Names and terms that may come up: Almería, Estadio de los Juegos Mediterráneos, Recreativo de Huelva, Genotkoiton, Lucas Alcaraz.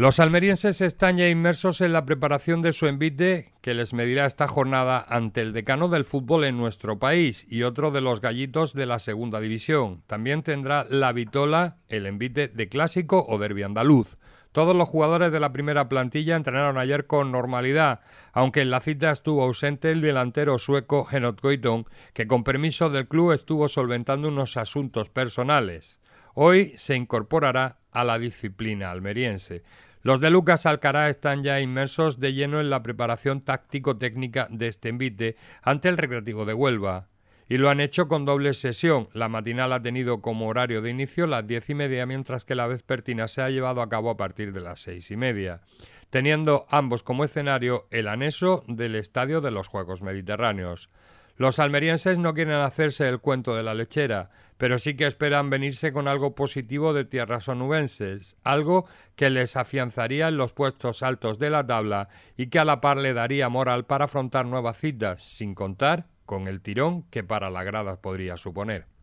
Los almerienses están ya inmersos en la preparación de su envite que les medirá esta jornada ante el decano del fútbol en nuestro país y otro de los gallitos de la segunda división. También tendrá la vitola, el envite de clásico o derbi andaluz. Todos los jugadores de la primera plantilla entrenaron ayer con normalidad, aunque en la cita estuvo ausente el delantero sueco Genotkoiton, que con permiso del club estuvo solventando unos asuntos personales. Hoy se incorporará a la disciplina almeriense. Los de Lucas Alcaraz están ya inmersos de lleno en la preparación táctico-técnica de este envite ante el Recreativo de Huelva. Y lo han hecho con doble sesión. La matinal ha tenido como horario de inicio las 10:30, mientras que la vespertina se ha llevado a cabo a partir de las 6:30, teniendo ambos como escenario el anexo del Estadio de los Juegos Mediterráneos. Los almerienses no quieren hacerse el cuento de la lechera, pero sí que esperan venirse con algo positivo de tierras onubenses, algo que les afianzaría en los puestos altos de la tabla y que a la par le daría moral para afrontar nuevas citas, sin contar con el tirón que para las gradas podría suponer.